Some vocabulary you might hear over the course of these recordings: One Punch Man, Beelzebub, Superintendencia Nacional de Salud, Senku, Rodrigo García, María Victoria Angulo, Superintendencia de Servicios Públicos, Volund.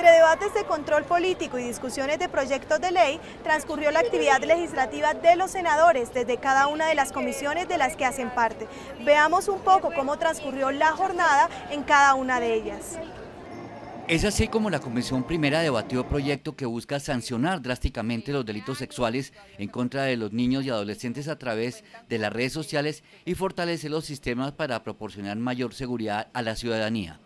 Entre debates de control político y discusiones de proyectos de ley, transcurrió la actividad legislativa de los senadores desde cada una de las comisiones de las que hacen parte. Veamos un poco cómo transcurrió la jornada en cada una de ellas. Es así como la Comisión Primera debatió proyecto que busca sancionar drásticamente los delitos sexuales en contra de los niños y adolescentes a través de las redes sociales y fortalecer los sistemas para proporcionar mayor seguridad a la ciudadanía.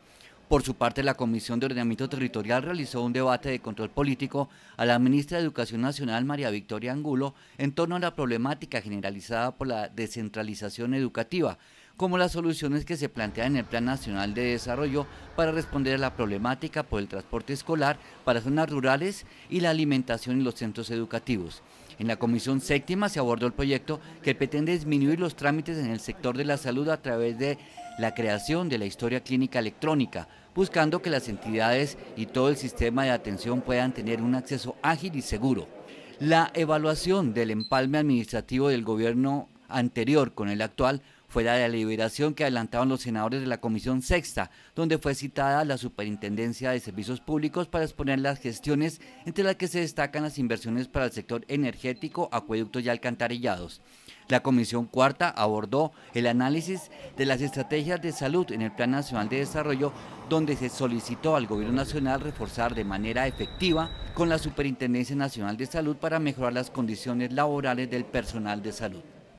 Por su parte, la Comisión de Ordenamiento Territorial realizó un debate de control político a la ministra de Educación Nacional, María Victoria Angulo, en torno a la problemática generalizada por la descentralización educativa, como las soluciones que se plantean en el Plan Nacional de Desarrollo para responder a la problemática por el transporte escolar para zonas rurales y la alimentación en los centros educativos. En la Comisión Séptima se abordó el proyecto que pretende disminuir los trámites en el sector de la salud a través de la creación de la historia clínica electrónica, buscando que las entidades y todo el sistema de atención puedan tener un acceso ágil y seguro. La evaluación del empalme administrativo del gobierno anterior con el actual fue la deliberación que adelantaron los senadores de la Comisión Sexta, donde fue citada la Superintendencia de Servicios Públicos para exponer las gestiones, entre las que se destacan las inversiones para el sector energético, acueductos y alcantarillados. La Comisión Cuarta abordó el análisis de las estrategias de salud en el Plan Nacional de Desarrollo, donde se solicitó al Gobierno Nacional reforzar de manera efectiva con la Superintendencia Nacional de Salud para mejorar las condiciones laborales del personal de salud.